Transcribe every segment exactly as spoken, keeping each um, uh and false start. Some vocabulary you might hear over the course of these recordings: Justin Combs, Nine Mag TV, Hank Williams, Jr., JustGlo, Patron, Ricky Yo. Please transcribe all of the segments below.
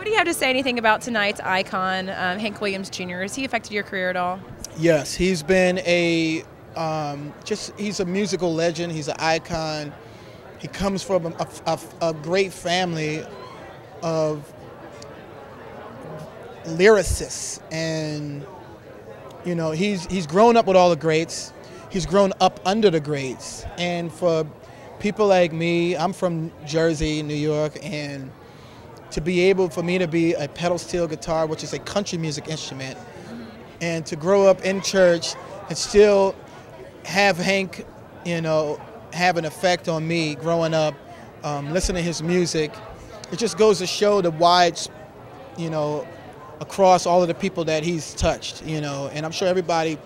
What do you have to say anything about tonight's icon, um, Hank Williams, Junior? Has he affected your career at all? Yes, he's been a um, just he's a musical legend. He's an icon. He comes from a, a, a great family of lyricists, and you know he's he's grown up with all the greats. He's grown up under the greats, and for people like me, I'm from Jersey, New York, and to be able for me to be a pedal steel guitar, which is a country music instrument, and to grow up in church and still have Hank, you know, have an effect on me growing up, um, listening to his music. It just goes to show the wide, you know, across all of the people that he's touched, you know, and I'm sure everybody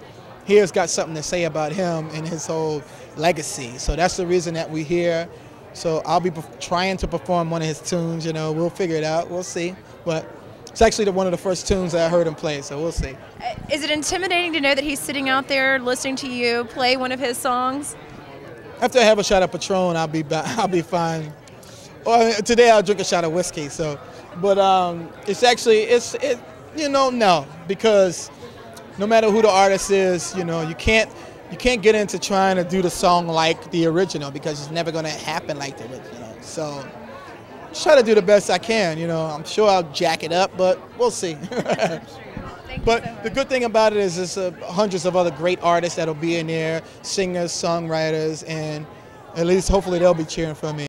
here's got something to say about him and his whole legacy. So that's the reason that we're here. So I'll be trying to perform one of his tunes, you know, we'll figure it out, we'll see. But it's actually the, one of the first tunes that I heard him play, so we'll see. Is it intimidating to know that he's sitting out there listening to you play one of his songs? After I have a shot of Patron, I'll be, I'll be fine. Or today I'll drink a shot of whiskey, so. But um, it's actually, it's, it, you know, no, because no matter who the artist is, you know, you can't, you can't get into trying to do the song like the original because it's never going to happen like the original. So just try to do the best I can, you know. I'm sure I'll jack it up, but we'll see. But the good thing about it is there's uh, hundreds of other great artists that'll be in there, singers, songwriters, and at least hopefully they'll be cheering for me.